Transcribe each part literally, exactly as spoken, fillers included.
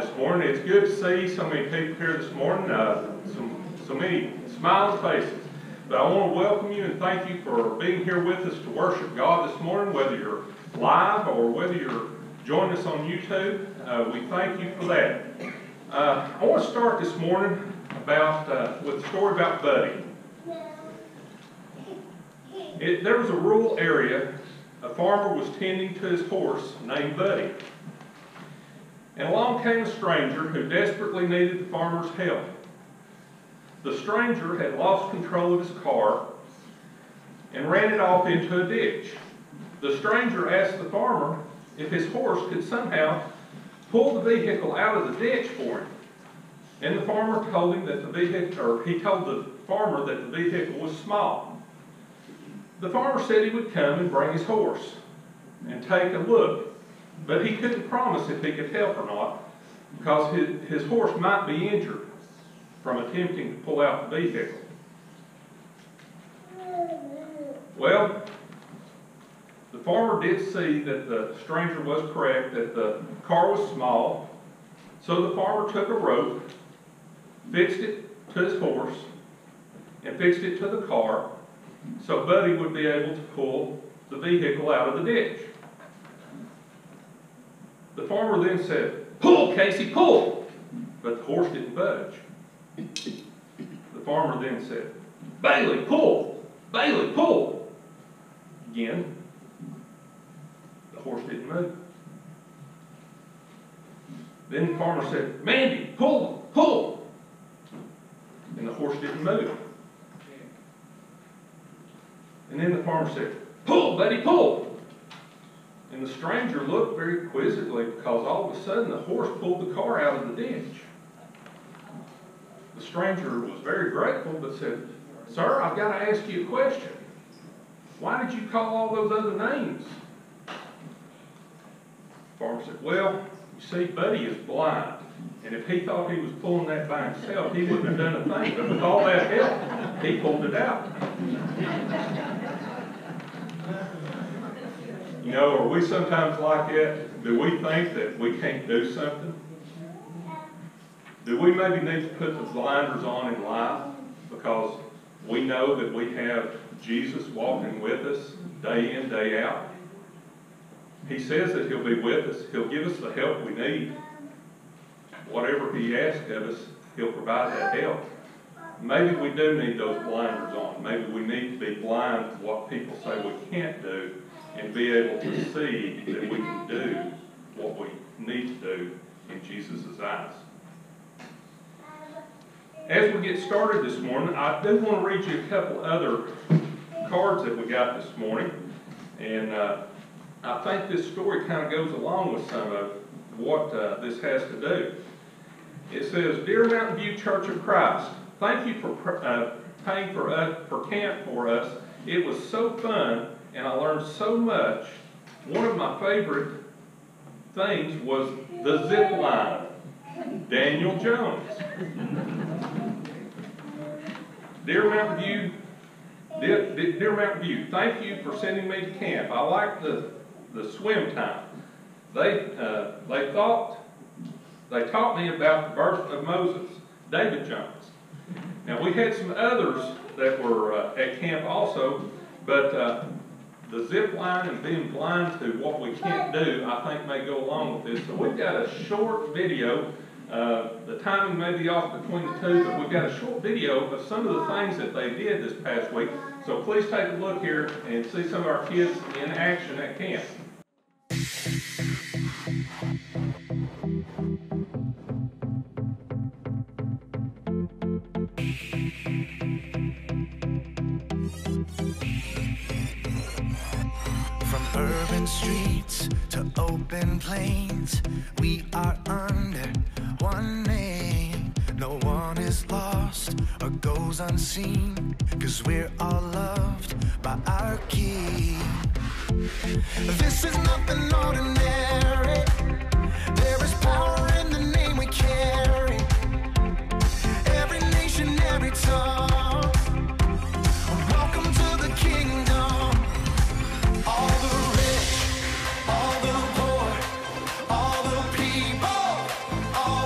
this morning. It's good to see so many people here this morning, uh, some, so many smiling faces. But I want to welcome you and thank you for being here with us to worship God this morning, whether you're live or whether you're joining us on YouTube. Uh, we thank you for that. Uh, I want to start this morning about uh, with a story about Buddy. It, there was a rural area. A farmer was tending to his horse named Buddy. And along came a stranger who desperately needed the farmer's help. The stranger had lost control of his car and ran it off into a ditch. The stranger asked the farmer if his horse could somehow pull the vehicle out of the ditch for him. And the farmer told him that the vehicle, or he told the farmer that the vehicle was small. The farmer said he would come and bring his horse and take a look. But he couldn't promise if he could help or not, because his, his horse might be injured from attempting to pull out the vehicle. Well, the farmer did see that the stranger was correct, that the car was small, so the farmer took a rope, fixed it to his horse, and fixed it to the car, so Buddy would be able to pull the vehicle out of the ditch. The farmer then said, "Pull, Casey, pull!" But the horse didn't budge. The farmer then said, "Bailey, pull! Bailey, pull!" Again, the horse didn't move. Then the farmer said, "Mandy, pull, pull!" And the horse didn't move. And then the farmer said, "Pull, Buddy, pull!" And the stranger looked very quizzically, because all of a sudden the horse pulled the car out of the ditch. The stranger was very grateful, but said, "Sir, I've got to ask you a question. Why did you call all those other names?" The farmer said, "Well, you see, Buddy is blind, and if he thought he was pulling that by himself, he wouldn't have done a thing, but with all that help, he pulled it out." You know, are we sometimes like that? Do we think that we can't do something? Do we maybe need to put the blinders on in life because we know that we have Jesus walking with us day in, day out? He says that He'll be with us. He'll give us the help we need. Whatever He asks of us, He'll provide that help. Maybe we do need those blinders on. Maybe we need to be blind to what people say we can't do, and be able to see that we can do what we need to do in Jesus' eyes. As we get started this morning, I do want to read you a couple other cards that we got this morning. And uh, I think this story kind of goes along with some of what uh, this has to do. It says, "Dear Mountain View Church of Christ, thank you for uh, paying for, us, for camp for us. It was so fun, and I learned so much. One of my favorite things was the zip line. Daniel Jones." Dear Mountain View, dear, dear Mountain View, thank you for sending me to camp. I liked the, the swim time. They, uh, they, thought, they taught me about the birth of Moses, David Jones. Now, we had some others that were uh, at camp also, but uh, the zip line and being blind to what we can't do, I think, may go along with this. So we've got a short video. Uh, the timing may be off between the two, but we've got a short video of some of the things that they did this past week. So please take a look here and see some of our kids in action at camp. Streets to open plains, we are under one name. No one is lost or goes unseen, cause we're all loved by our King. This is nothing ordinary. There is power in the name we carry. Every nation, every tongue, welcome to the kingdom. All the all the poor, all the people, all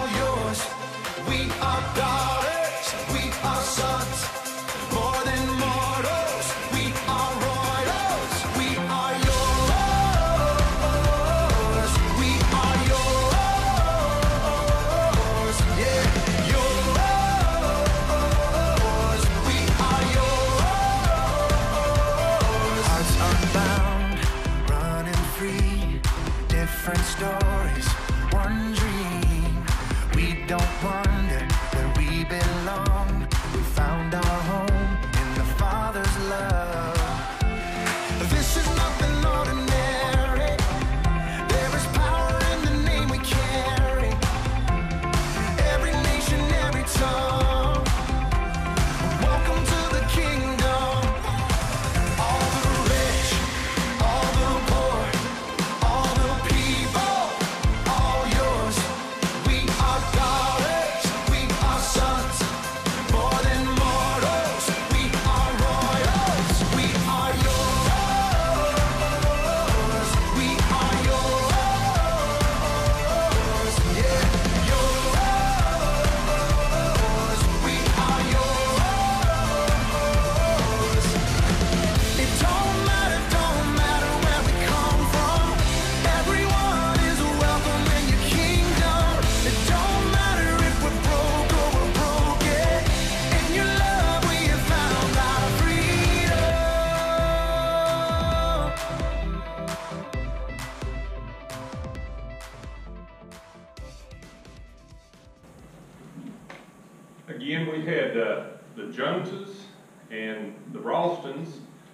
again, we had uh, the Joneses and the Ralstons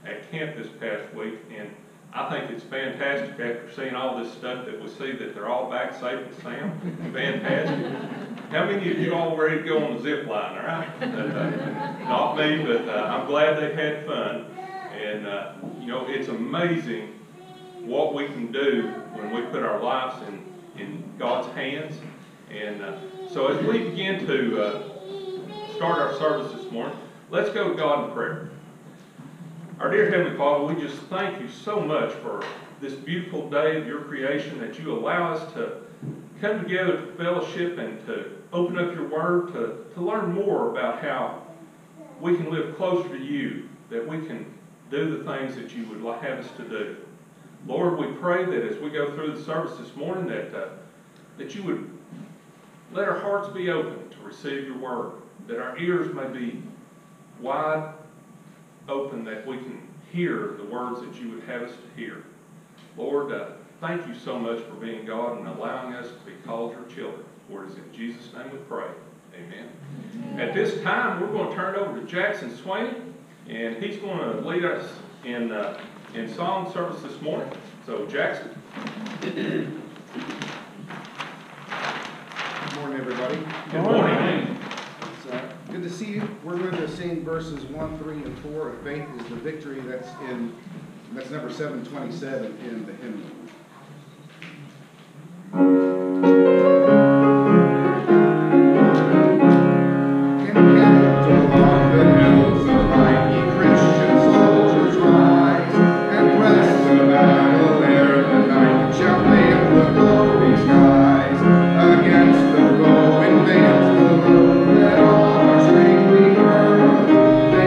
at camp this past week, and I think it's fantastic after seeing all this stuff that we see that they're all back safe and sound. Fantastic. How many of you all were ready to go on the zip line, all right? Uh, not me, but uh, I'm glad they had fun. And, uh, you know, it's amazing what we can do when we put our lives in, in God's hands. And uh, so as we begin to uh, start our service this morning, let's go to God in prayer. Our dear Heavenly Father, we just thank you so much for this beautiful day of your creation, that you allow us to come together to fellowship and to open up your word, to, to learn more about how we can live closer to you, that we can do the things that you would have us to do. Lord, we pray that as we go through the service this morning that, uh, that you would let our hearts be open to receive your word, that our ears may be wide open, that we can hear the words that you would have us to hear. Lord, uh, thank you so much for being God and allowing us to be called your children. For it is in Jesus' name we pray. Amen. Amen. At this time, we're going to turn it over to Jackson Sweeney, and he's going to lead us in, uh, in song service this morning. So, Jackson. Good morning, everybody. Good morning. Good morning. Good to see you. We're going to sing verses one, three, and four of Faith is the Victory. That's in, that's number seven twenty-seven in the hymnal. Thank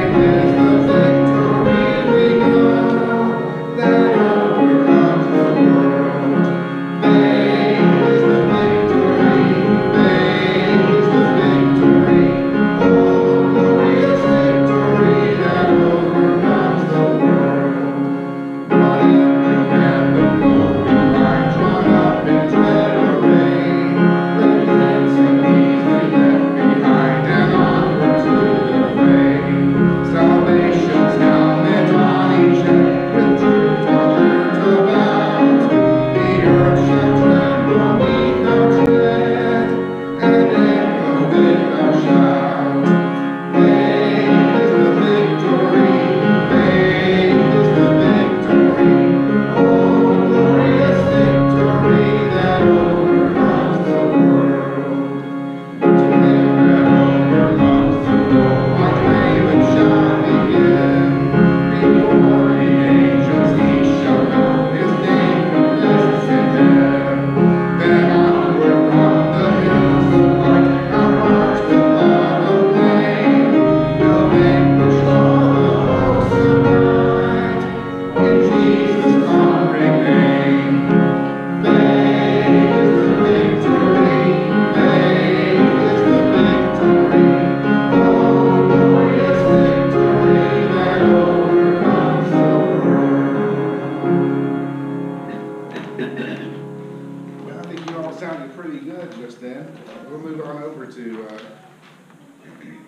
you.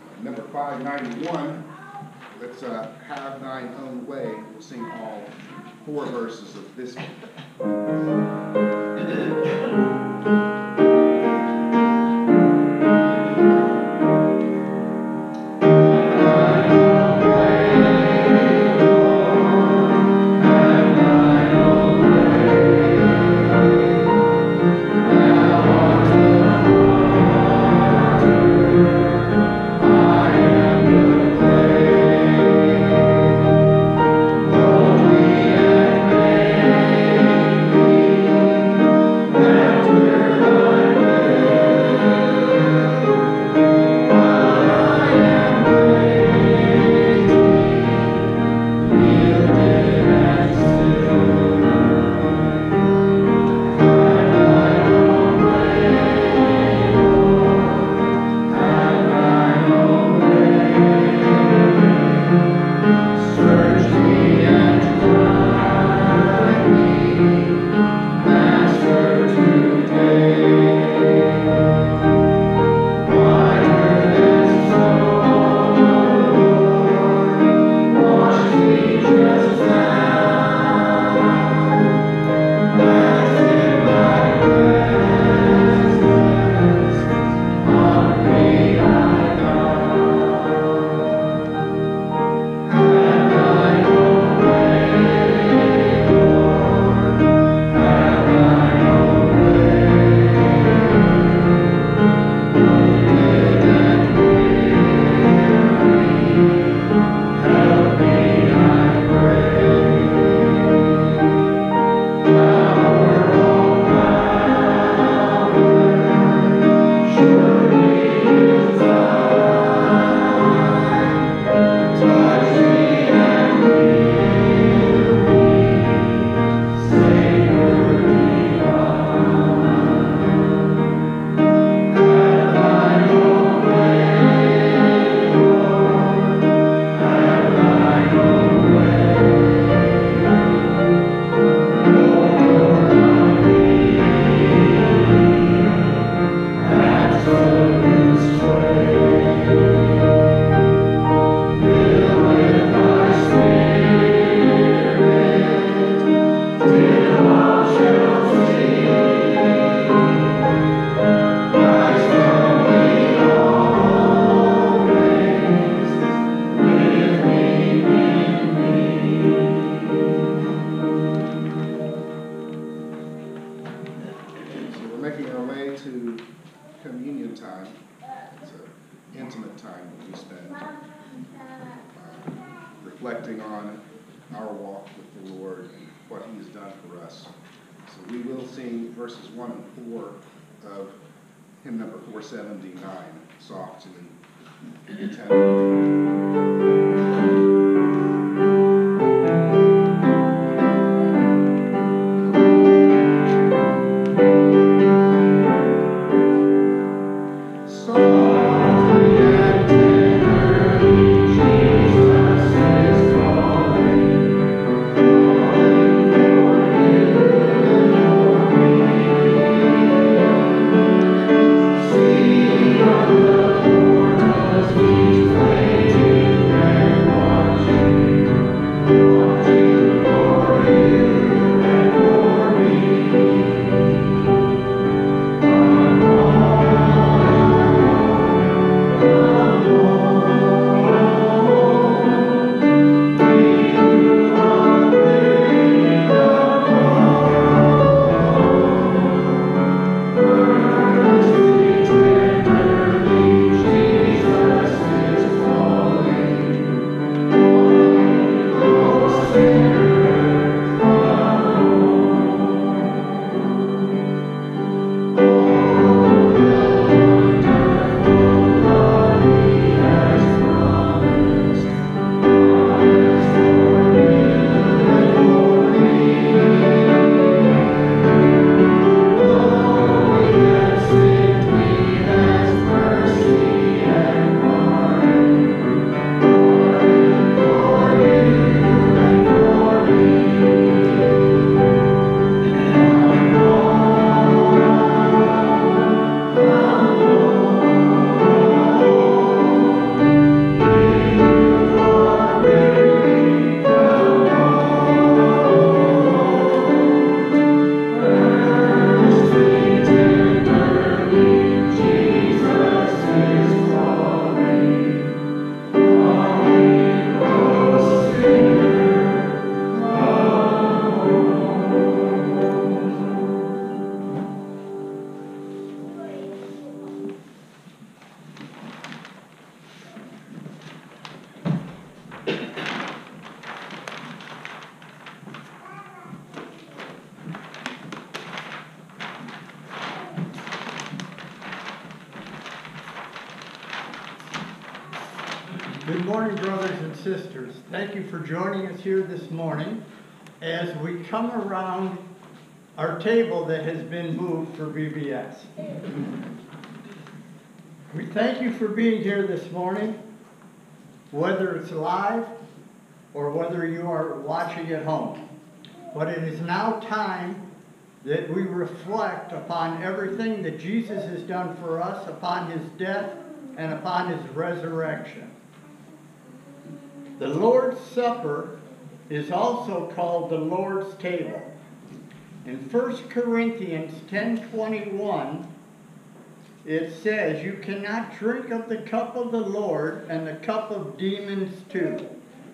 reflecting on our walk with the Lord and what he has done for us. So we will sing verses one and four of hymn number four seventy-nine, soft and intent. Sisters, thank you for joining us here this morning as we come around our table that has been moved for V B S. We thank you for being here this morning, whether it's live or whether you are watching at home. But it is now time that we reflect upon everything that Jesus has done for us, upon his death and upon his resurrection. The Lord's Supper is also called the Lord's Table. In First Corinthians ten twenty-one, it says, "You cannot drink of the cup of the Lord and the cup of demons too.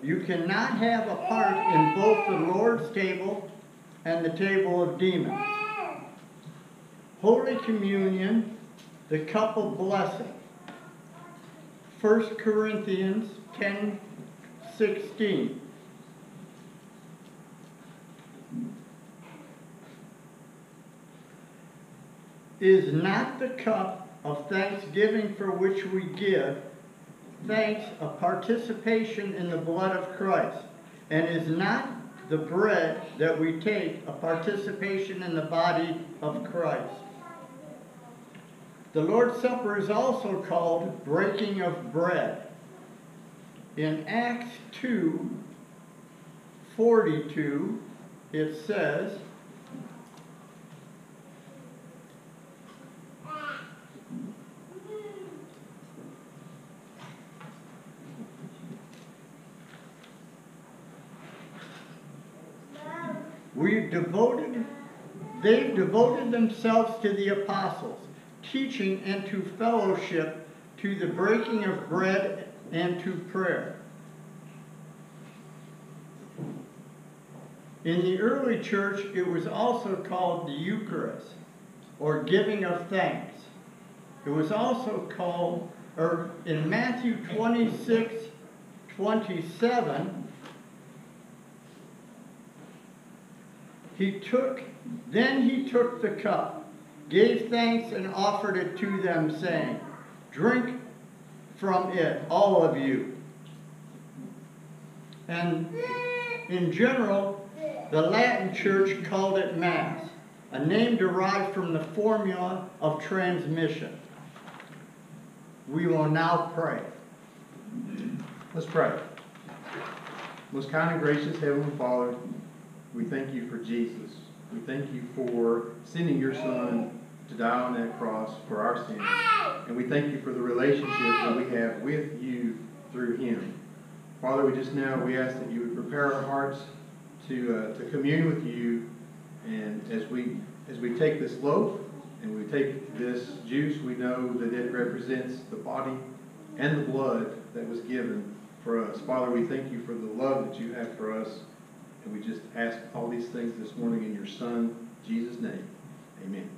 You cannot have a part in both the Lord's table and the table of demons." Holy Communion, the cup of blessing. First Corinthians ten sixteen. Is not the cup of thanksgiving for which we give thanks a participation in the blood of Christ, and is not the bread that we take a participation in the body of Christ? The Lord's Supper is also called breaking of bread. In Acts two forty-two, it says, "We've devoted, they've devoted themselves to the apostles, teaching and to fellowship, to the breaking of bread and to prayer." In the early church, it was also called the Eucharist, or giving of thanks. It was also called, or in Matthew twenty-six twenty-seven, He took, then he took the cup, gave thanks, and offered it to them, saying, "Drink from it, all of you." And in general, the Latin Church called it Mass, a name derived from the formula of transmission. We will now pray. Let's pray. Most kind and gracious Heavenly Father, we thank you for Jesus. We thank you for sending your Son to die on that cross for our sins. And we thank you for the relationship that we have with you through him. Father, we just now, we ask that you would prepare our hearts to, uh, to commune with you. And as we, as we take this loaf and we take this juice, we know that it represents the body and the blood that was given for us. Father, we thank you for the love that you have for us. And we just ask all these things this morning in your Son, Jesus' name. Amen.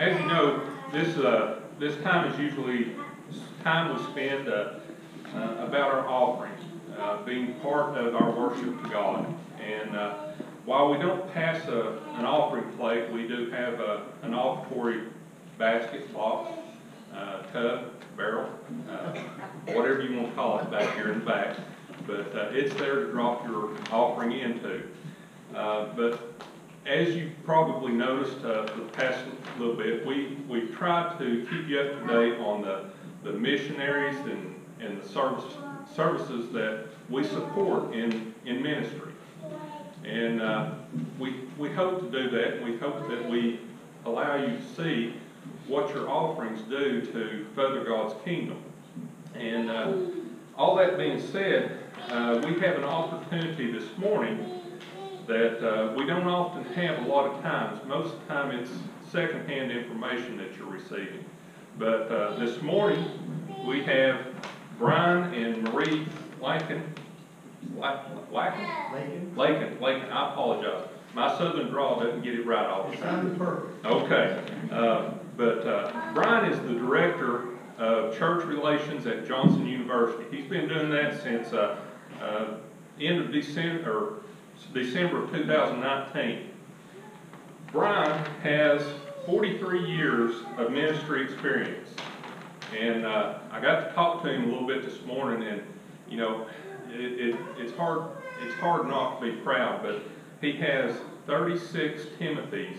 As you know, this uh, this time is usually time we spend uh, uh, about our offerings, uh, being part of our worship to God. And uh, while we don't pass a, an offering plate, we do have a, an offertory basket, box, uh, tub, barrel, uh, whatever you want to call it back here in the back. But uh, it's there to drop your offering into. Uh, but as you probably noticed uh, the past little bit, we, we've tried to keep you up to date on the, the missionaries and, and the service, services that we support in, in ministry. And uh, we, we hope to do that, and we hope that we allow you to see what your offerings do to further God's kingdom. And uh, all that being said, uh, we have an opportunity this morning that uh, we don't often have a lot of times. Most of the time it's secondhand information that you're receiving. But uh, this morning we have Brian and Marie Lakin. Lakin? Lakin. Lakin. I apologize. My southern drawl doesn't get it right all the time. It's perfect. Okay. Uh, but uh, Brian is the director of church relations at Johnson University. He's been doing that since uh, uh, end of December, or December of two thousand nineteen. Brian has forty-three years of ministry experience, and uh, I got to talk to him a little bit this morning, and you know, it, it, it's hard it's hard not to be proud, but he has thirty-six Timothys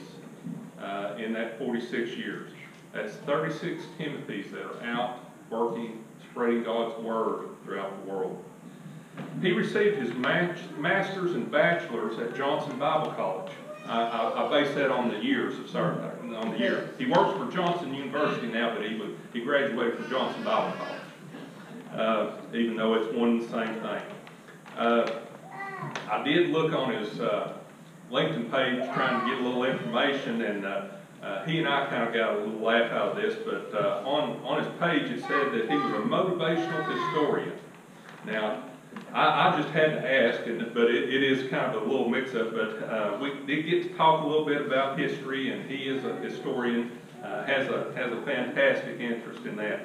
uh, in that forty-six years. That's thirty-six Timothys that are out working, spreading God's word throughout the world. He received his master's and bachelor's at Johnson Bible College. I, I, I base that on the years of service, on the year. He works for Johnson University now, but he was, he graduated from Johnson Bible College, uh, even though it's one and the same thing. Uh, I did look on his uh, LinkedIn page trying to get a little information, and uh, uh, he and I kind of got a little laugh out of this, but uh, on, on his page it said that he was a motivational historian. Now, I, I just had to ask, and, but it, it is kind of a little mix-up, but uh, we did get to talk a little bit about history, and he is a historian, uh, has, a, has a fantastic interest in that.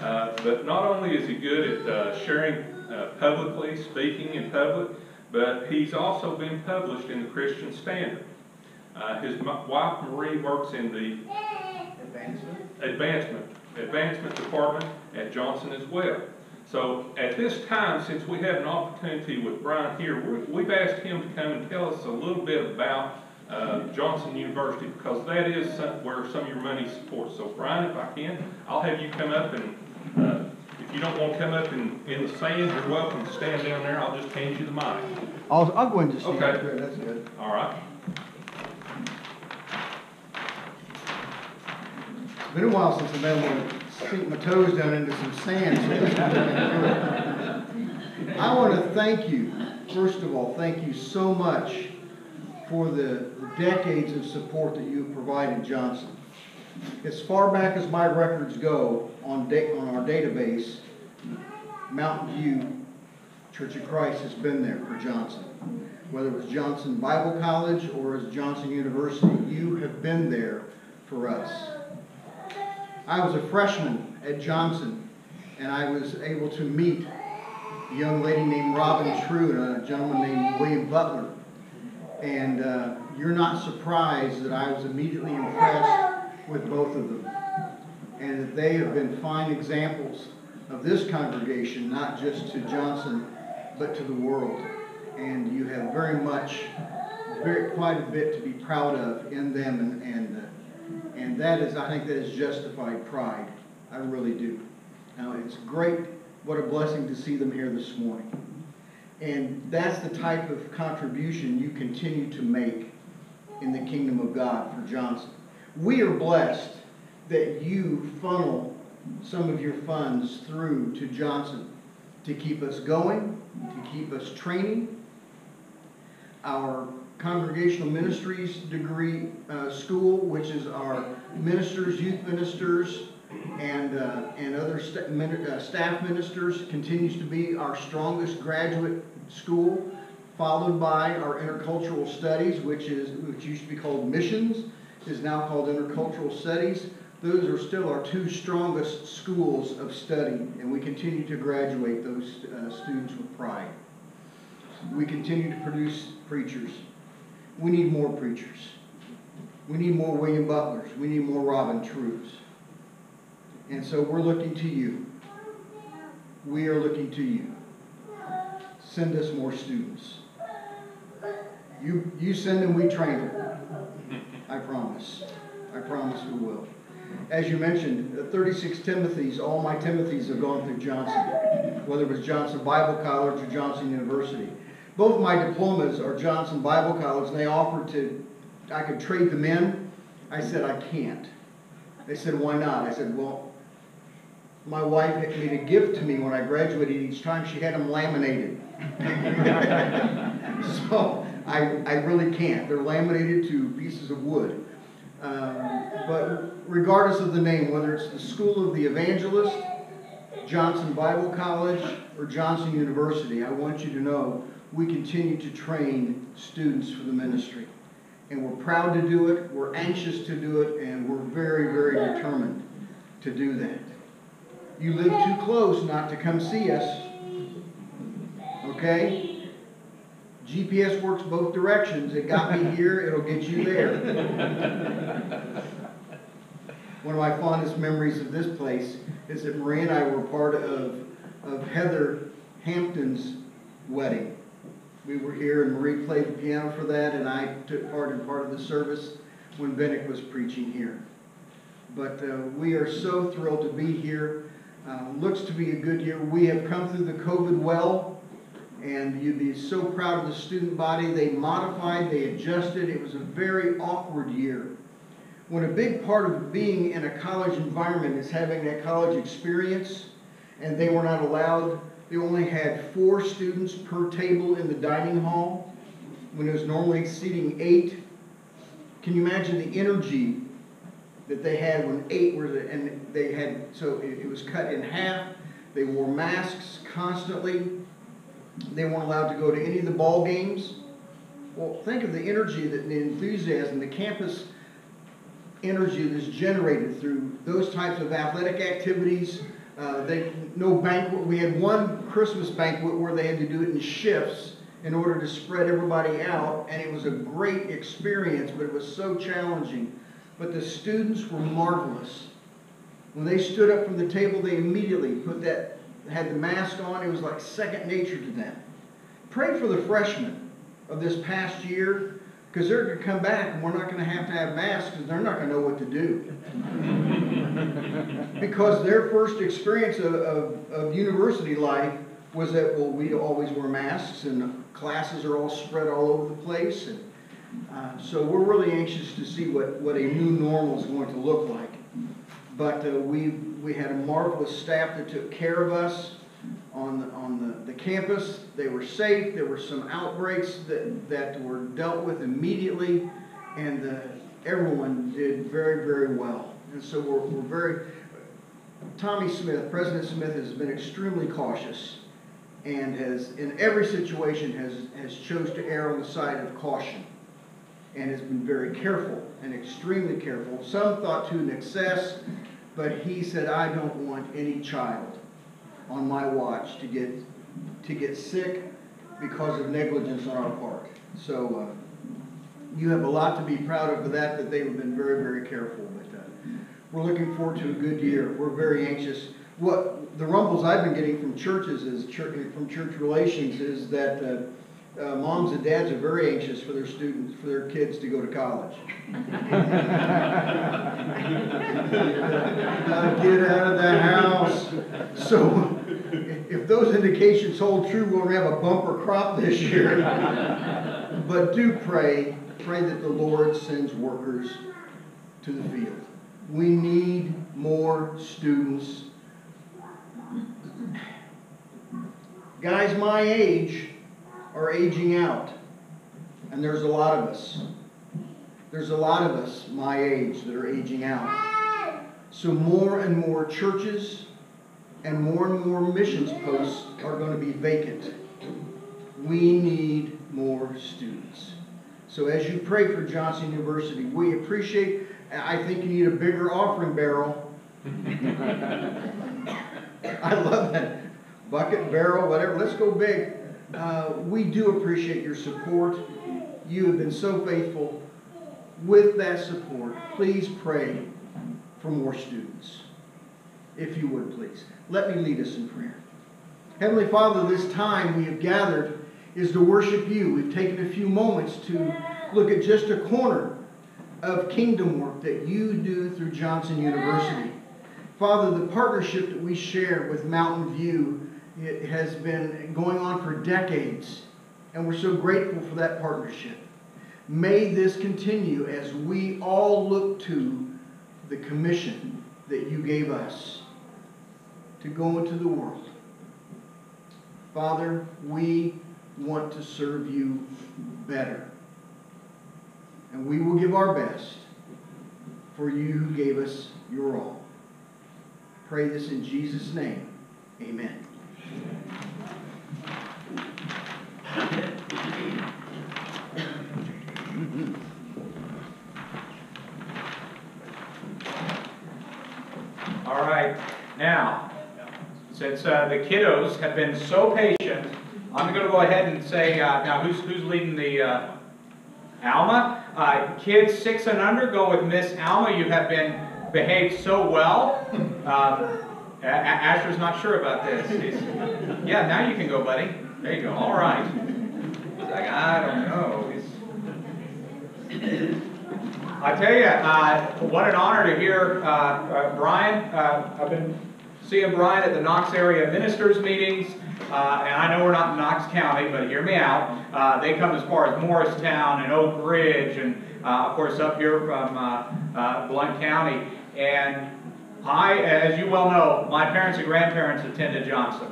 Uh, but not only is he good at uh, sharing uh, publicly, speaking in public, but he's also been published in the Christian Standard. Uh, his wife, Marie, works in the advancement. advancement, advancement department at Johnson as well. So at this time, since we have an opportunity with Brian here, we've asked him to come and tell us a little bit about uh, Johnson University, because that is where some of your money supports. So Brian, if I can, I'll have you come up, and uh, if you don't want to come up in, in the sand, you're welcome to stand down there. I'll just hand you the mic. I'll, I'll go and just stand okay. There. That's good. All right. It's been a while since I've been able to sink my toes down into some sand. I want to thank you, first of all, thank you so much for the decades of support that you've provided Johnson. As far back as my records go on, da on our database, Mountain View Church of Christ has been there for Johnson. Whether it was Johnson Bible College or as Johnson University, you have been there for us. I was a freshman at Johnson, and I was able to meet a young lady named Robin True and a gentleman named William Butler. And uh, you're not surprised that I was immediately impressed with both of them, and that they have been fine examples of this congregation, not just to Johnson, but to the world. And you have very much, very quite a bit to be proud of in them, and, and uh, And that is, I think that is justified pride. I really do. Now, it's great. What a blessing to see them here this morning. And that's the type of contribution you continue to make in the kingdom of God for Johnson. We are blessed that you funnel some of your funds through to Johnson to keep us going, to keep us training. Our Congregational Ministries degree uh, school, which is our ministers, youth ministers, and uh, and other st min uh, staff ministers, continues to be our strongest graduate school, followed by our intercultural studies, which is which used to be called missions, is now called intercultural studies. Those are still our two strongest schools of study, and we continue to graduate those uh, students with pride. We continue to produce preachers. We need more preachers. We need more William Butlers. We need more Robin Trues. And so we're looking to you. We are looking to you. Send us more students. You, you send them, we train them. I promise. I promise we will. As you mentioned, thirty-six Timothys, all my Timothys have gone through Johnson, whether it was Johnson Bible College or Johnson University. Both my diplomas are Johnson Bible College, and they offered to, I could trade them in. I said, I can't. They said, why not? I said, well, my wife had made a gift to me when I graduated each time. She had them laminated. So I, I really can't. They're laminated to pieces of wood. Um, but regardless of the name, whether it's the School of the Evangelist, Johnson Bible College, or Johnson University, I want you to know we continue to train students for the ministry. And we're proud to do it, we're anxious to do it, and we're very, very determined to do that. You live too close not to come see us, okay? G P S works both directions. It got me here, it'll get you there. One of my fondest memories of this place is that Marie and I were part of, of Heather Hampton's wedding. We were here, and Marie played the piano for that, and I took part in part of the service when Bennett was preaching here. But uh, we are so thrilled to be here. Uh, looks to be a good year. We have come through the COVID well. and you'd be so proud of the student body. They modified, they adjusted. It was a very awkward year. When a big part of being in a college environment is having that college experience, and they were not allowed, they only had four students per table in the dining hall, when it was normally seating eight. Can you imagine the energy that they had when eight were there? And they had, so it, it was cut in half. They wore masks constantly. They weren't allowed to go to any of the ball games. Well, think of the energy, that, the enthusiasm, the campus energy that's generated through those types of athletic activities. Uh, they, no banquet. We had one Christmas banquet where they had to do it in shifts in order to spread everybody out, and it was a great experience, but it was so challenging. But the students were marvelous. When they stood up from the table, they immediately put that, had the mask on. It was like second nature to them. Pray for the freshmen of this past year, because they're going to come back and we're not going to have to have masks, because they're not going to know what to do. Because their first experience of, of, of university life was that, well, we always wear masks and classes are all spread all over the place. And uh, so we're really anxious to see what, what a new normal is going to look like. But uh, we we had a marvelous staff that took care of us on the, on the, the campus. They were safe. There were some outbreaks that, that were dealt with immediately, and uh, everyone did very, very well. And so we're, we're very... Tommy Smith, President Smith, has been extremely cautious and has, in every situation, has, has chose to err on the side of caution and has been very careful and extremely careful. Some thought to an excess, but he said, I don't want any child on my watch to get to get sick because of negligence on our part. So uh, you have a lot to be proud of for that, that they've been very, very careful. But uh, we're looking forward to a good year. We're very anxious. What the rumbles I've been getting from churches is church, from church relations is that uh, Uh, moms and dads are very anxious for their students, for their kids to go to college. uh, get out of the house. So, if those indications hold true, we're going to have a bumper crop this year. But do pray, pray that the Lord sends workers to the field. We need more students. Guys my age are aging out, and there's a lot of us. There's a lot of us my age that are aging out. So more and more churches and more and more missions posts are going to be vacant. We need more students. So as you pray for Johnson University, we appreciate, I think you need a bigger offering barrel. I love that. Bucket, barrel, whatever, let's go big. Uh, we do appreciate your support. You have been so faithful. With that support, please pray for more students. If you would, please. Let me lead us in prayer. Heavenly Father, this time we have gathered is to worship you. We've taken a few moments to look at just a corner of kingdom work that you do through Johnson University. Father, the partnership that we share with Mountain View, it has been going on for decades, and we're so grateful for that partnership. May this continue as we all look to the commission that you gave us to go into the world. Father, we want to serve you better, and we will give our best for you who gave us your all. Pray this in Jesus' name. Amen. All right, now, since uh, the kiddos have been so patient, I'm going to go ahead and say, uh, now who's, who's leading the uh, Alma? Uh, kids six and under, go with Miss Alma. You have been behaved so well. Um, A Asher's not sure about this. He's, yeah, now you can go, buddy. There you go. All right. He's like, I don't know. He's... I tell you, uh, what an honor to hear uh, uh, Brian. Uh, I've been seeing Brian at the Knox area ministers meetings. Uh, and I know we're not in Knox County, but hear me out. Uh, they come as far as Morristown and Oak Ridge and, uh, of course, up here from uh, uh, Blount County. And I, as you well know, my parents and grandparents attended Johnson.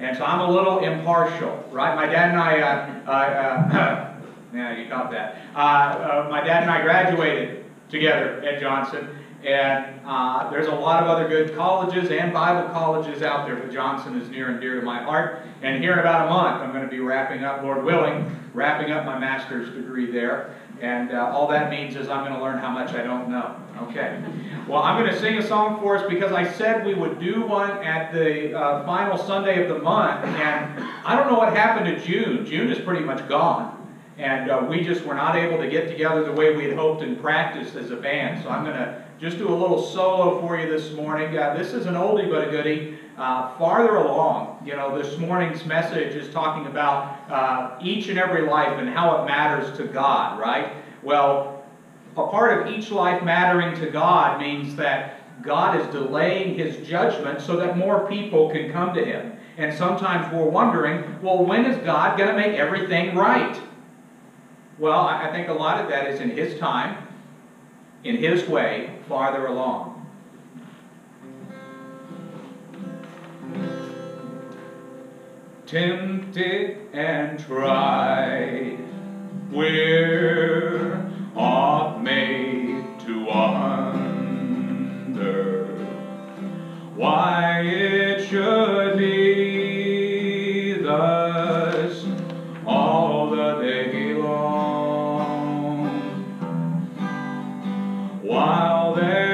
And so I'm a little impartial, right? My dad and I, uh, uh, uh, yeah, you caught that. Uh, uh, my dad and I graduated together at Johnson. And uh, there's a lot of other good colleges and Bible colleges out there, but Johnson is near and dear to my heart. And here in about a month, I'm going to be wrapping up, Lord willing, wrapping up my master's degree there. And uh, all that means is I'm going to learn how much I don't know. Okay. Well, I'm going to sing a song for us because I said we would do one at the uh, final Sunday of the month. And I don't know what happened to June. June is pretty much gone. And uh, we just were not able to get together the way we had hoped and practiced as a band. So I'm going to just do a little solo for you this morning. Uh, this is an oldie but a goodie. Uh, farther along, you know, this morning's message is talking about uh, each and every life and how it matters to God, right? Well, a part of each life mattering to God means that God is delaying His judgment so that more people can come to Him. And sometimes we're wondering, well, when is God going to make everything right? Well, I think a lot of that is in His time, in His way, farther along. Tempted and tried, we're oft made to wonder why it should be thus all the day long, while there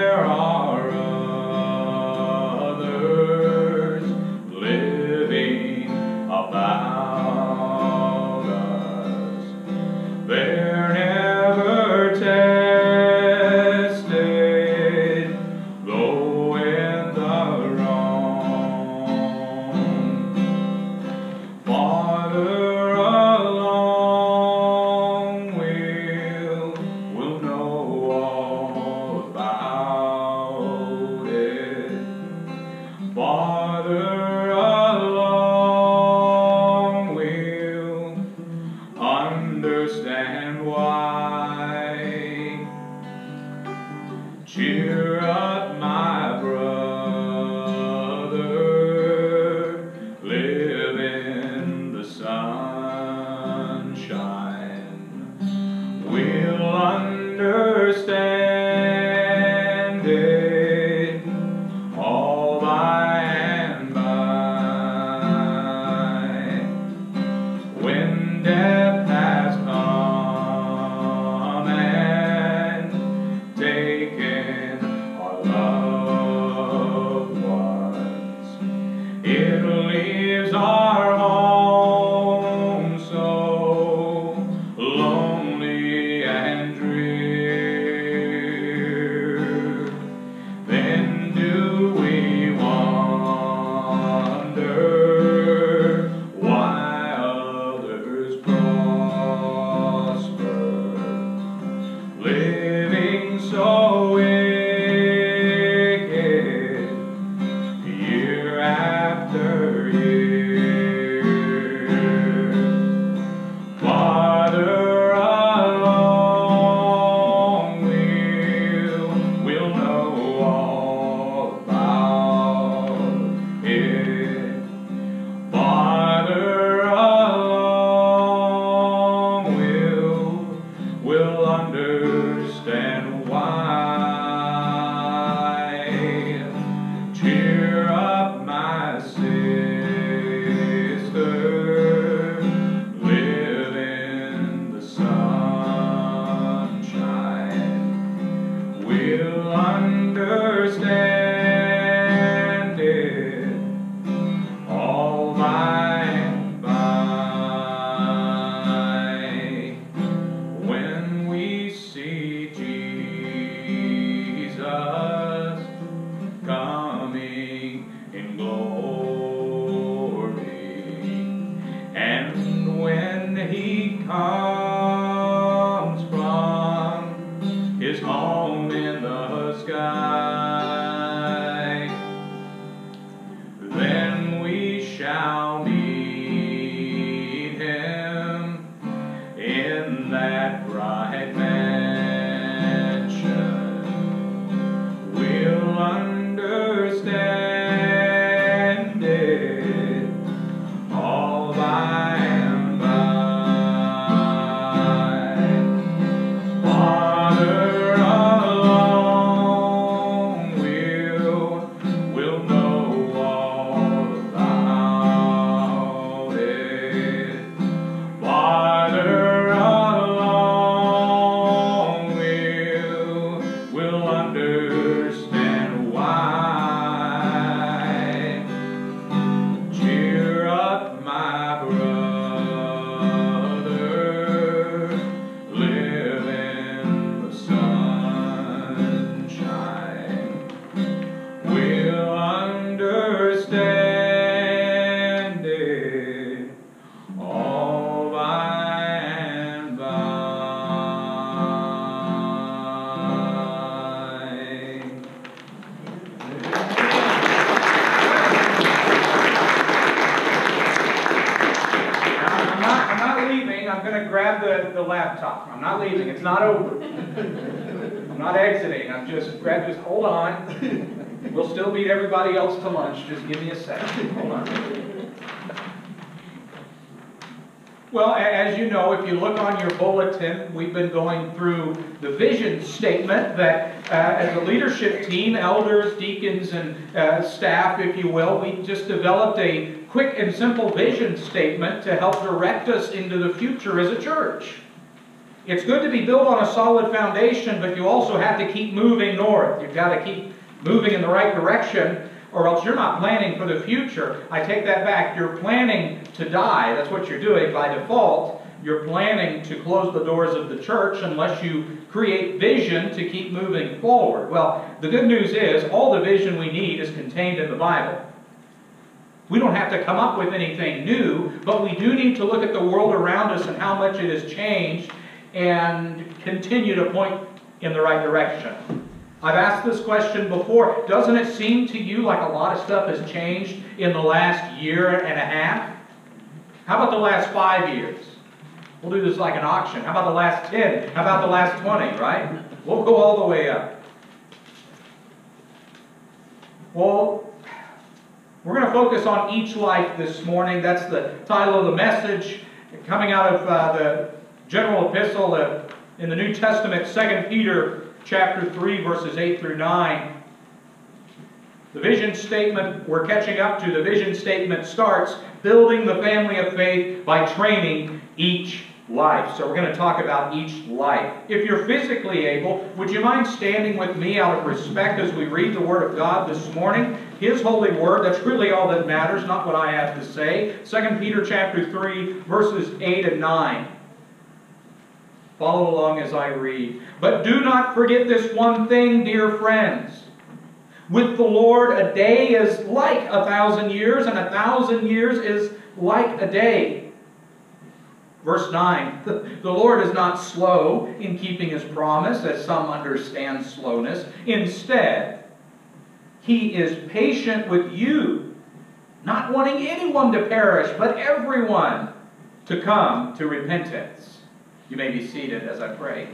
shall meet him in that bright mansion. We'll understand it all by and by. Farther along, we'll, we'll know all about it. Farther along, we'll, we'll understand why. Cheer up, my brother, live in the sunshine. We'll understand it all by and by. Now, I'm not, I'm not leaving. I'm going to grab the, the laptop. I'm not leaving. It's not over. I'm not exiting. I'm just, grab, just hold on. We'll still beat everybody else to lunch. Just give me a second. Hold on. Well, a- as you know, if you look on your bulletin, we've been going through the vision statement that uh, as a leadership team, elders, deacons, and uh, staff, if you will, we just developed a quick and simple vision statement to help direct us into the future as a church. It's good to be built on a solid foundation, but you also have to keep moving north. You've got to keep moving in the right direction, or else you're not planning for the future. I take that back. You're planning to die. That's what you're doing by default. You're planning to close the doors of the church unless you create vision to keep moving forward. Well, the good news is all the vision we need is contained in the Bible. We don't have to come up with anything new, but we do need to look at the world around us and how much it has changed and continue to point in the right direction. I've asked this question before. Doesn't it seem to you like a lot of stuff has changed in the last year and a half? How about the last five years? We'll do this like an auction. How about the last ten? How about the last twenty, right? We'll go all the way up. Well, we're going to focus on each life this morning. That's the title of the message coming out of uh, the general epistle uh, in the New Testament, Second Peter chapter three, verses eight through nine. The vision statement we're catching up to, the vision statement starts, building the family of faith by training each life. So we're going to talk about each life. If you're physically able, would you mind standing with me out of respect as we read the Word of God this morning? His holy Word, that's really all that matters, not what I have to say. Second Peter chapter three, verses eight and nine. Follow along as I read. But do not forget this one thing, dear friends. With the Lord, a day is like a thousand years, and a thousand years is like a day. Verse nine, the Lord is not slow in keeping His promise, as some understand slowness. Instead, He is patient with you, not wanting anyone to perish, but everyone to come to repentance. You may be seated as I pray.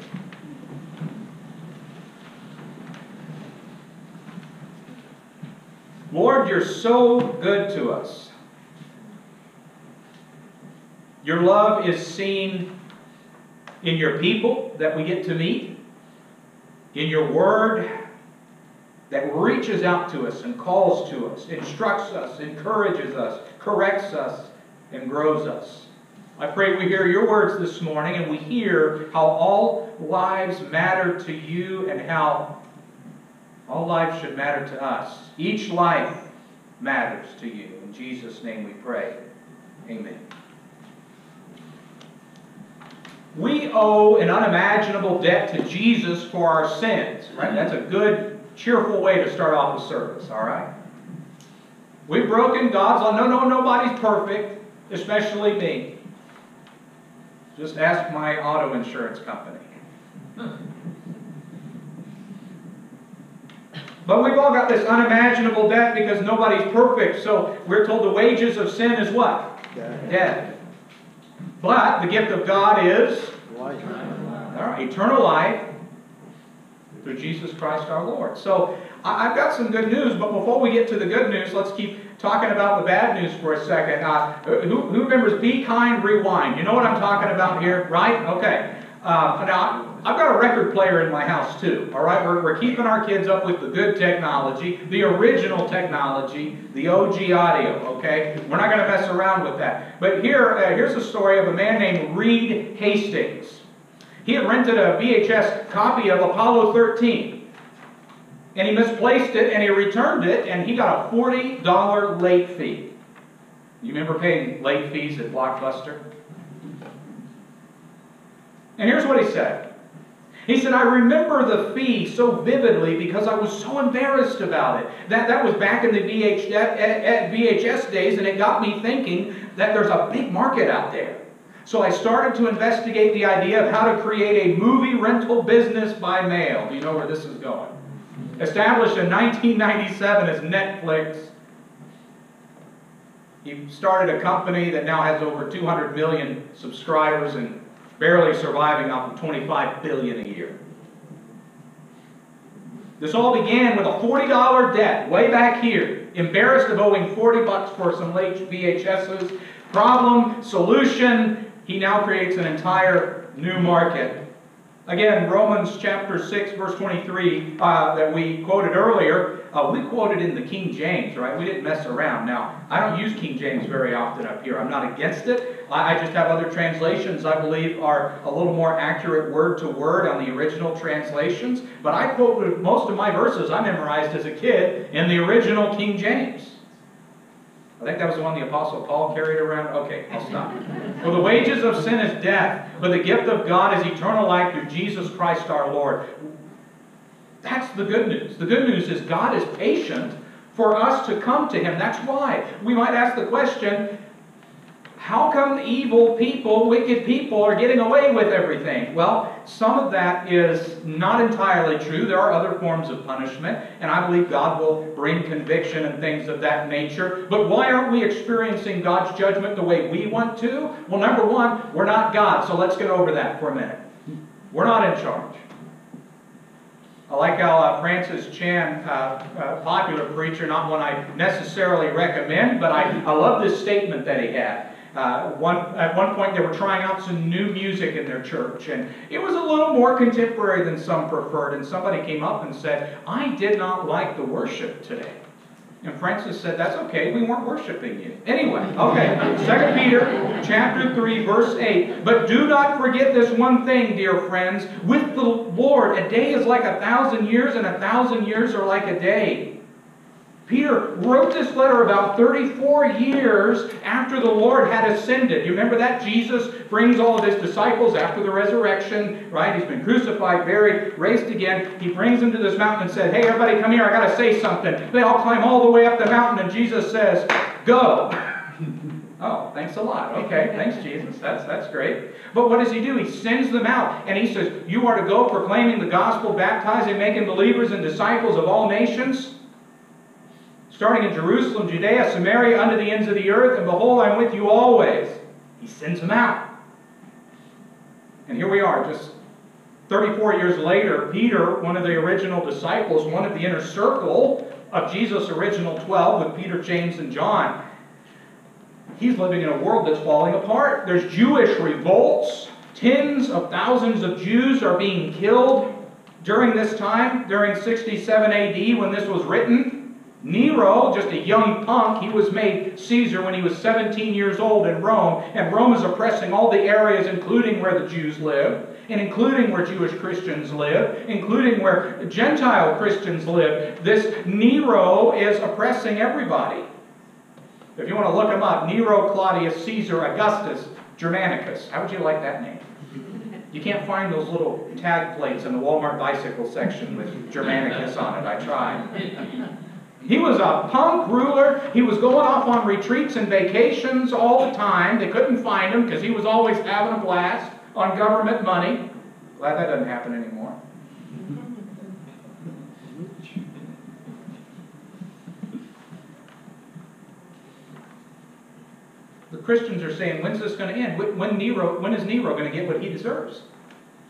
Lord, You're so good to us. Your love is seen in Your people that we get to meet, in Your Word that reaches out to us and calls to us, instructs us, encourages us, corrects us, and grows us. I pray we hear Your words this morning and we hear how all lives matter to You and how all lives should matter to us. Each life matters to You. In Jesus' name we pray. Amen. We owe an unimaginable debt to Jesus for our sins, right? That's a good, cheerful way to start off a service, all right? We've broken God's law. No, no, nobody's perfect, especially me. Just ask my auto insurance company. But we've all got this unimaginable death because nobody's perfect. So we're told the wages of sin is what? Death. Death. But the gift of God is? Life. All right, eternal life through Jesus Christ our Lord. So I've got some good news, but before we get to the good news, let's keep talking about the bad news for a second. Uh, who, who remembers Be Kind Rewind? You know what I'm talking about here, right? Okay. Uh, now, I've got a record player in my house, too. All right, we're, we're keeping our kids up with the good technology, the original technology, the O G audio, okay? We're not going to mess around with that. But here, uh, here's a story of a man named Reed Hastings. He had rented a V H S copy of Apollo thirteen. And he misplaced it, and he returned it, and he got a forty dollar late fee. You remember paying late fees at Blockbuster? And here's what he said. He said, I remember the fee so vividly because I was so embarrassed about it. That, that was back in the V H S days, and it got me thinking that there's a big market out there. So I started to investigate the idea of how to create a movie rental business by mail. Do you know where this is going? Established in nineteen ninety-seven as Netflix, he started a company that now has over two hundred million subscribers and barely surviving off of twenty-five billion dollars a year. This all began with a forty dollar debt way back here, embarrassed of owing forty bucks for some late V H Ses. Problem, solution, he now creates an entire new market. Again, Romans chapter six, verse twenty-three, uh, that we quoted earlier, uh, we quoted in the King James, right? We didn't mess around. Now, I don't use King James very often up here. I'm not against it. I, I just have other translations I believe are a little more accurate word to word on the original translations. But I quoted most of my verses I memorized as a kid in the original King James. I think that was the one the Apostle Paul carried around. Okay, I'll stop. For the wages of sin is death, but the gift of God is eternal life through Jesus Christ our Lord. That's the good news. The good news is God is patient for us to come to Him. That's why we might ask the question, how come evil people, wicked people, are getting away with everything? Well, some of that is not entirely true. There are other forms of punishment, and I believe God will bring conviction and things of that nature. But why aren't we experiencing God's judgment the way we want to? Well, number one, we're not God, so let's get over that for a minute. We're not in charge. I like how uh, Francis Chan, a uh, uh, popular preacher, not one I necessarily recommend, but I, I love this statement that he had. Uh, one, at one point, they were trying out some new music in their church, and it was a little more contemporary than some preferred, and somebody came up and said, I did not like the worship today. And Francis said, that's okay, we weren't worshiping you. Anyway, okay, Second Peter chapter three, verse eight, but do not forget this one thing, dear friends, with the Lord, a day is like a thousand years, and a thousand years are like a day. Peter wrote this letter about thirty-four years after the Lord had ascended. You remember that? Jesus brings all of His disciples after the resurrection, right? He's been crucified, buried, raised again. He brings them to this mountain and said, hey, everybody come here, I've got to say something. They all climb all the way up the mountain and Jesus says, go. Oh, thanks a lot. Okay, thanks Jesus. That's, that's great. But what does He do? He sends them out and He says, you are to go proclaiming the gospel, baptizing, making believers and disciples of all nations. Starting in Jerusalem, Judea, Samaria, unto the ends of the earth, and behold, I'm with you always. He sends them out. And here we are, just thirty-four years later, Peter, one of the original disciples, one of the inner circle of Jesus' original twelve with Peter, James, and John, he's living in a world that's falling apart. There's Jewish revolts. Tens of thousands of Jews are being killed during this time, during sixty-seven A D when this was written. Nero, just a young punk, he was made Caesar when he was seventeen years old in Rome, and Rome is oppressing all the areas including where the Jews live, and including where Jewish Christians live, including where Gentile Christians live. This Nero is oppressing everybody. If you want to look him up, Nero, Claudius, Caesar, Augustus, Germanicus. How would you like that name? You can't find those little tag plates in the Walmart bicycle section with Germanicus on it. I tried. He was a punk ruler. He was going off on retreats and vacations all the time. They couldn't find him because he was always having a blast on government money. Glad that doesn't happen anymore. Christians are saying, when's this going to end? When, Nero, when is Nero going to get what he deserves?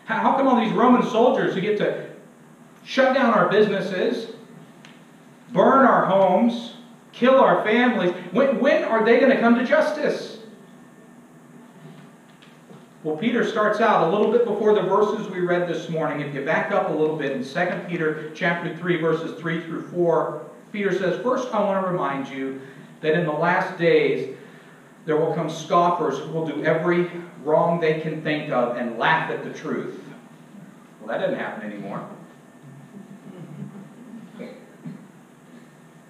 How, how come all these Roman soldiers who get to shut down our businesses, burn our homes, kill our families, when, when are they going to come to justice? Well, Peter starts out a little bit before the verses we read this morning. If you back up a little bit in Second Peter chapter three, verses three through four, Peter says, first I want to remind you that in the last days there will come scoffers who will do every wrong they can think of and laugh at the truth. Well, that doesn't happen anymore.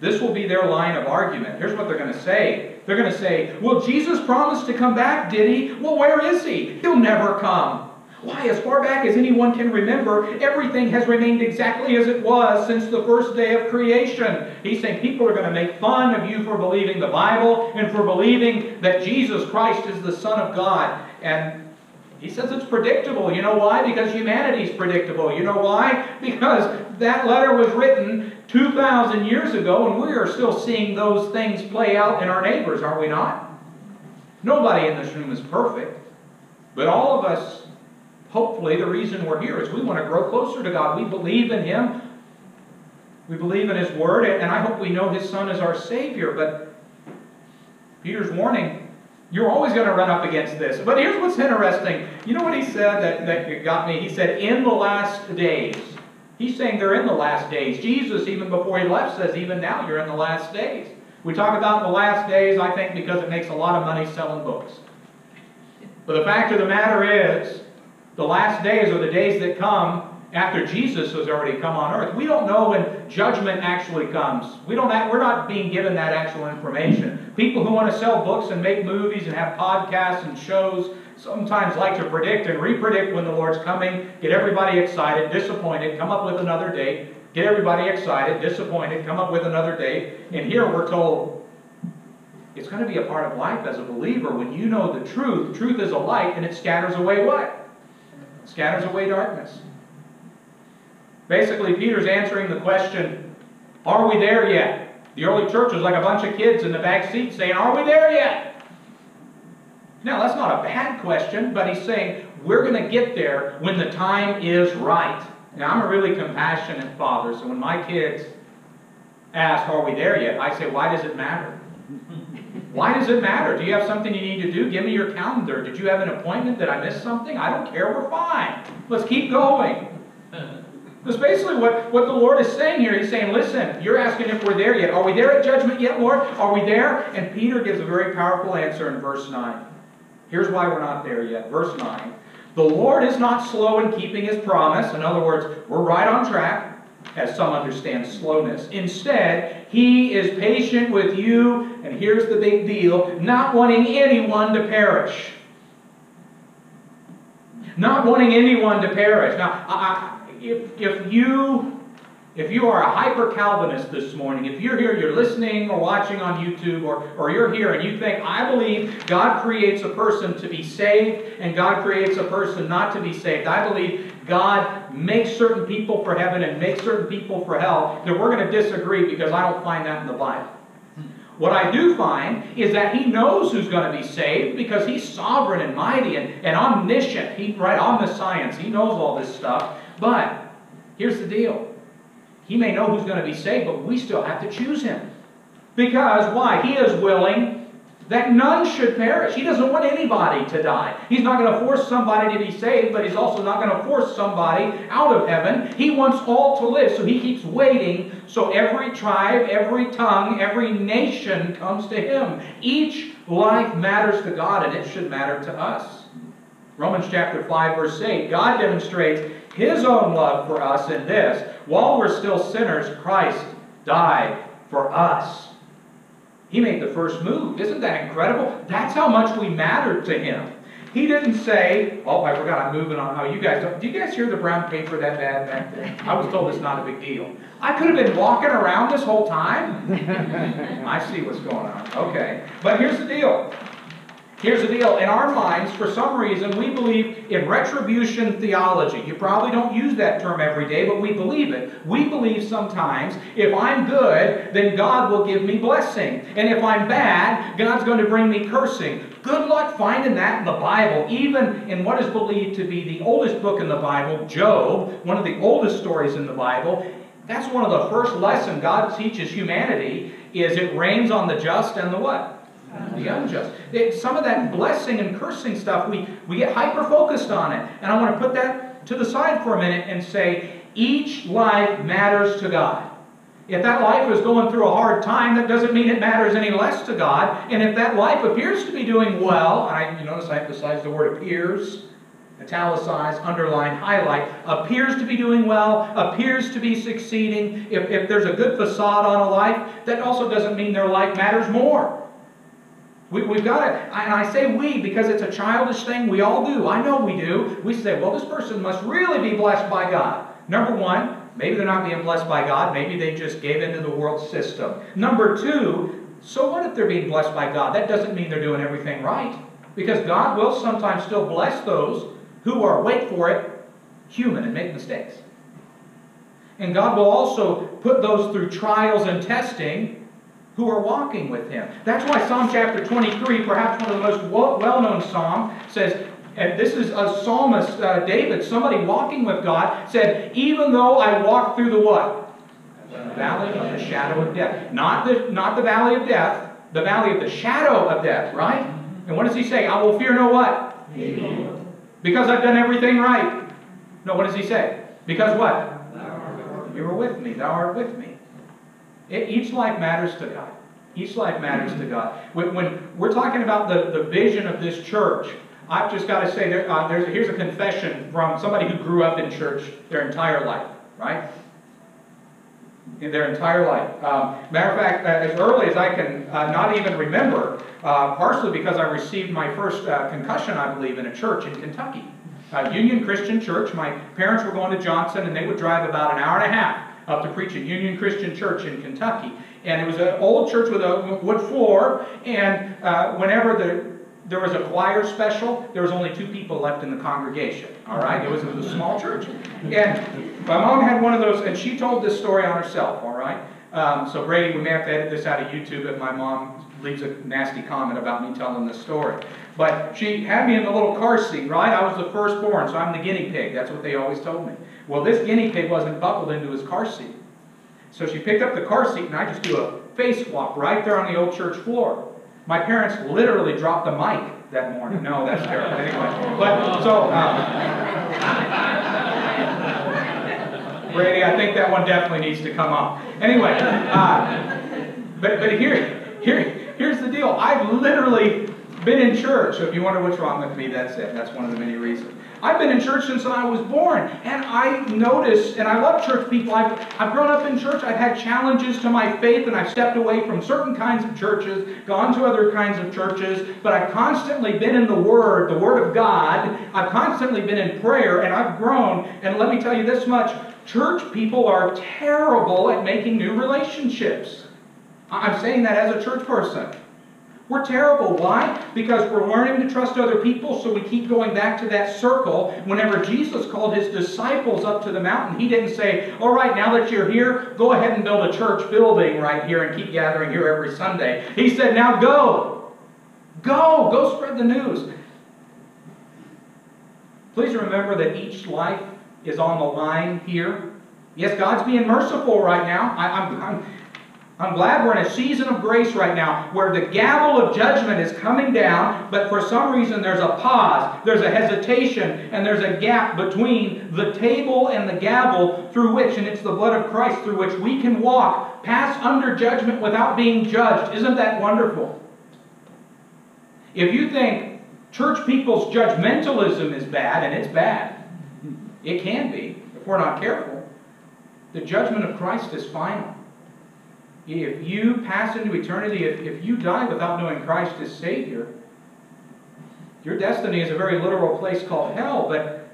This will be their line of argument. Here's what they're going to say. They're going to say, well, Jesus promised to come back, did he? Well, where is he? He'll never come. Why, as far back as anyone can remember, everything has remained exactly as it was since the first day of creation. He's saying people are going to make fun of you for believing the Bible and for believing that Jesus Christ is the Son of God. And he says it's predictable. You know why? Because humanity's predictable. You know why? Because that letter was written two thousand years ago, and we are still seeing those things play out in our neighbors, are we not? Nobody in this room is perfect. But all of us, hopefully, the reason we're here is we want to grow closer to God. We believe in Him. We believe in His Word, and I hope we know His Son is our Savior. But Peter's warning, you're always going to run up against this. But here's what's interesting. You know what he said that, that got me? He said, in the last days. He's saying they're in the last days. Jesus, even before he left, says, even now you're in the last days. We talk about the last days, I think, because it makes a lot of money selling books. But the fact of the matter is, the last days are the days that come after Jesus has already come on earth. We don't know when judgment actually comes. We don't act, we're not being given that actual information. People who want to sell books and make movies and have podcasts and shows sometimes like to predict and repredict when the Lord's coming, get everybody excited, disappointed, come up with another date, get everybody excited, disappointed, come up with another date. And here we're told it's going to be a part of life as a believer when you know the truth. Truth is a light, and it scatters away what? It scatters away darkness. Basically, Peter's answering the question, are we there yet? The early church was like a bunch of kids in the back seat saying, are we there yet? Now, that's not a bad question, but he's saying, we're going to get there when the time is right. Now, I'm a really compassionate father, so when my kids ask, are we there yet? I say, why does it matter? Why does it matter? Do you have something you need to do? Give me your calendar. Did you have an appointment? Did I miss something? I don't care. We're fine. Let's keep going. That's basically what, what the Lord is saying here. He's saying, listen, you're asking if we're there yet. Are we there at judgment yet, Lord? Are we there? And Peter gives a very powerful answer in verse nine. Here's why we're not there yet. Verse nine. The Lord is not slow in keeping His promise. In other words, we're right on track, as some understand slowness. Instead, He is patient with you, and here's the big deal, not wanting anyone to perish. Not wanting anyone to perish. Now, I... I If, if, you, if you are a hyper-Calvinist this morning, if you're here, you're listening or watching on YouTube, or, or you're here and you think, I believe God creates a person to be saved and God creates a person not to be saved. I believe God makes certain people for heaven and makes certain people for hell, then we're going to disagree because I don't find that in the Bible. What I do find is that He knows who's going to be saved because He's sovereign and mighty and, and omniscient. He, right, omniscience. He knows all this stuff. But here's the deal. He may know who's going to be saved, but we still have to choose Him. Because why? He is willing that none should perish. He doesn't want anybody to die. He's not going to force somebody to be saved, but He's also not going to force somebody out of heaven. He wants all to live, so He keeps waiting. So every tribe, every tongue, every nation comes to Him. Each life matters to God, and it should matter to us. Romans chapter five, verse eight, God demonstrates His own love for us in this. While we're still sinners, Christ died for us. He made the first move. Isn't that incredible? That's how much we mattered to Him. He didn't say, oh, I forgot, I'm moving on. How you guys don't. Do you guys hear the brown paper that bad back there? I was told it's not a big deal. I could have been walking around this whole time. I see what's going on. Okay. But here's the deal. Here's the deal. In our minds, for some reason, we believe in retribution theology. You probably don't use that term every day, but we believe it. We believe sometimes if I'm good, then God will give me blessing. And if I'm bad, God's going to bring me cursing. Good luck finding that in the Bible, even in what is believed to be the oldest book in the Bible, Job, one of the oldest stories in the Bible. That's one of the first lessons God teaches humanity, is it rains on the just and the what? The unjust. Some of that blessing and cursing stuff, we, we get hyper-focused on it. And I want to put that to the side for a minute and say, each life matters to God. If that life is going through a hard time, that doesn't mean it matters any less to God. And if that life appears to be doing well, and I, you notice I emphasize the word appears, italicize, underline, highlight, appears to be doing well, appears to be succeeding. If, if there's a good facade on a life, that also doesn't mean their life matters more. We, we've got to, and I say we because it's a childish thing. We all do. I know we do. We say, well, this person must really be blessed by God. Number one, maybe they're not being blessed by God. Maybe they just gave into the world system. Number two, so what if they're being blessed by God? That doesn't mean they're doing everything right. Because God will sometimes still bless those who are, wait for it, human and make mistakes. And God will also put those through trials and testing who are walking with Him. That's why Psalm chapter twenty-three, perhaps one of the most well-known psalms, says, and this is a psalmist, uh, David, somebody walking with God, said, even though I walk through the what? The valley of the shadow of death. Not the, not the valley of death, the valley of the shadow of death, right? And what does he say? I will fear no what? Evil. Because I've done everything right. No, what does he say? Because what? Thou art with me. You were with me. Thou art with me. It, each life matters to God. Each life matters to God. When, when we're talking about the, the vision of this church, I've just got to say, there, uh, there's a, here's a confession from somebody who grew up in church their entire life, right? In their entire life. Um, matter of fact, as early as I can uh, not even remember, uh, partially because I received my first uh, concussion, I believe, in a church in Kentucky. Uh, Union Christian Church. My parents were going to Johnson, and they would drive about an hour and a half up to preach at Union Christian Church in Kentucky. And it was an old church with a wood floor, and uh, whenever the, there was a choir special, there was only two people left in the congregation. All right? It was, it was a small church. And my mom had one of those, and she told this story on herself, all right? Um, so Brady, we may have to edit this out of YouTube if my mom leaves a nasty comment about me telling this story. But she had me in the little car seat, right? I was the firstborn, so I'm the guinea pig. That's what they always told me. Well, this guinea pig wasn't buckled into his car seat. So she picked up the car seat, and I just do a face walk right there on the old church floor. My parents literally dropped the mic that morning. No, that's terrible. Anyway, but so... Um, Brady, I think that one definitely needs to come off. Anyway, uh, but, but here, here, here's the deal. I've literally been in church. So if you wonder what's wrong with me, that's it. That's one of the many reasons. I've been in church since I was born, and I noticed, and I love church people. I've, I've grown up in church. I've had challenges to my faith, and I've stepped away from certain kinds of churches, gone to other kinds of churches, but I've constantly been in the Word, the Word of God. I've constantly been in prayer, and I've grown. And let me tell you this much, church people are terrible at making new relationships. I'm saying that as a church person. We're terrible. Why? Because we're learning to trust other people, so we keep going back to that circle. Whenever Jesus called His disciples up to the mountain, He didn't say, all right, now that you're here, go ahead and build a church building right here and keep gathering here every Sunday. He said, now go. Go. Go spread the news. Please remember that each life is on the line here. Yes, God's being merciful right now. I, I'm... I'm I'm glad we're in a season of grace right now where the gavel of judgment is coming down, but for some reason there's a pause, there's a hesitation, and there's a gap between the table and the gavel through which, and it's the blood of Christ, through which we can walk, pass under judgment without being judged. Isn't that wonderful? If you think church people's judgmentalism is bad, and it's bad, it can be if we're not careful, the judgment of Christ is final. If you pass into eternity, if, if you die without knowing Christ as Savior, your destiny is a very literal place called hell. But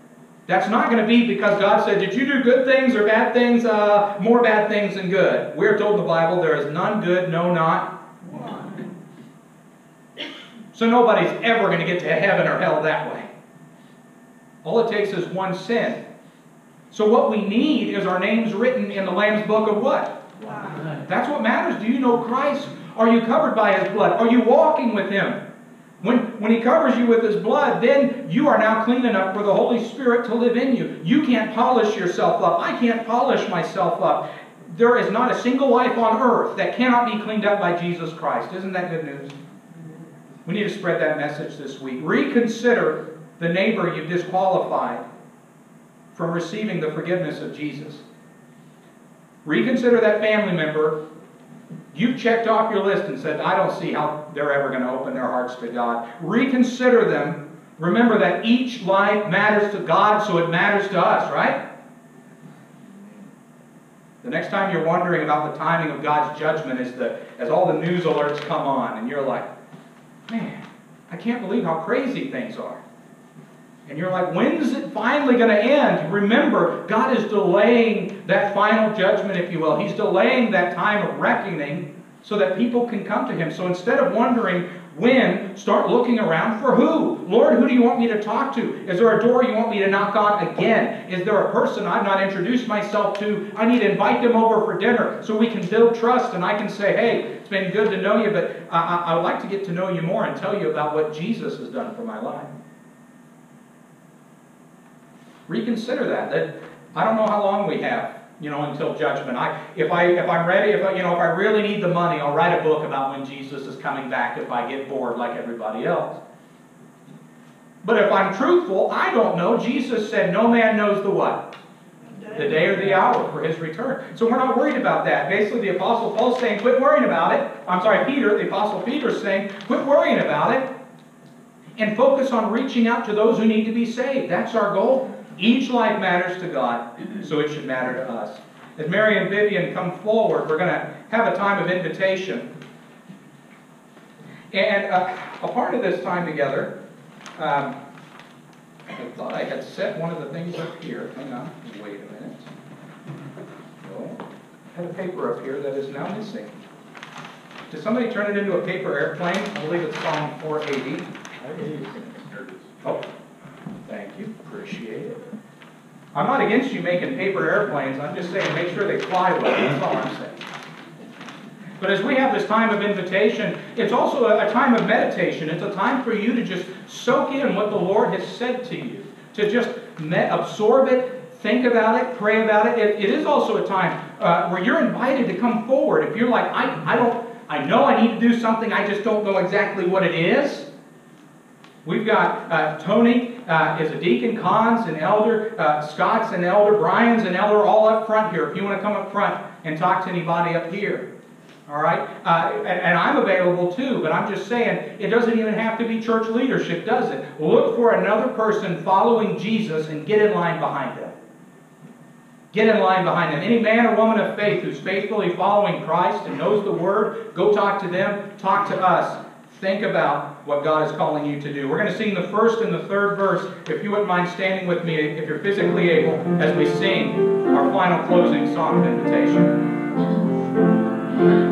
that's not going to be because God said, did you do good things or bad things? Uh, more bad things than good. We're told in the Bible, there is none good, no, not one. So nobody's ever going to get to heaven or hell that way. All it takes is one sin. So what we need is our names written in the Lamb's Book of what? Wow. That's what matters. Do you know Christ? Are you covered by His blood? Are you walking with Him? When, when He covers you with His blood, then you are now clean enough for the Holy Spirit to live in you. You can't polish yourself up. I can't polish myself up. There is not a single life on earth that cannot be cleaned up by Jesus Christ. Isn't that good news? We need to spread that message this week. Reconsider the neighbor you've disqualified from receiving the forgiveness of Jesus. Reconsider that family member you've checked off your list and said, I don't see how they're ever going to open their hearts to God. Reconsider them. Remember that each life matters to God, so it matters to us, right? The next time you're wondering about the timing of God's judgment is the, as all the news alerts come on and you're like, man, I can't believe how crazy things are. And you're like, when's it finally going to end? Remember, God is delaying that final judgment, if you will. He's delaying that time of reckoning so that people can come to Him. So instead of wondering when, start looking around for who. Lord, who do you want me to talk to? Is there a door you want me to knock on again? Is there a person I've not introduced myself to? I need to invite them over for dinner so we can build trust and I can say, hey, it's been good to know you, but I, I, I would like to get to know you more and tell you about what Jesus has done for my life. Reconsider that. That I don't know how long we have, you know, until judgment. I, if I, if I'm ready, if I, you know, if I really need the money, I'll write a book about when Jesus is coming back. If I get bored like everybody else, but if I'm truthful, I don't know. Jesus said, "No man knows the what, the day or the hour for His return." So we're not worried about that. Basically, the Apostle Paul's saying, "Quit worrying about it." I'm sorry, Peter. The Apostle Peter's saying, "Quit worrying about it," and focus on reaching out to those who need to be saved. That's our goal. Each life matters to God, so it should matter to us. As Mary and Vivian come forward, we're going to have a time of invitation. And uh, a part of this time together, um, I thought I had set one of the things up here. Hang on, wait a minute. Oh, I had a paper up here that is now missing. Did somebody turn it into a paper airplane? I believe it's Psalm four eighty. Oh. Thank you. Appreciate it. I'm not against you making paper airplanes. I'm just saying make sure they fly well. That's all I'm saying. But as we have this time of invitation, it's also a time of meditation. It's a time for you to just soak in what the Lord has said to you. To just absorb it, think about it, pray about it. It, it is also a time uh, where you're invited to come forward. If you're like, I, I, don't, I know I need to do something, I just don't know exactly what it is. We've got uh, Tony uh, is a deacon, Cons an elder, uh, Scott's an elder, Brian's an elder, all up front here. If you want to come up front and talk to anybody up here, all right? Uh, and, and I'm available too, but I'm just saying it doesn't even have to be church leadership, does it? Look for another person following Jesus and get in line behind them. Get in line behind them. Any man or woman of faith who's faithfully following Christ and knows the Word, go talk to them, talk to us. Think about what God is calling you to do. We're going to sing the first and the third verse. If you wouldn't mind standing with me, if you're physically able, as we sing our final closing song of invitation.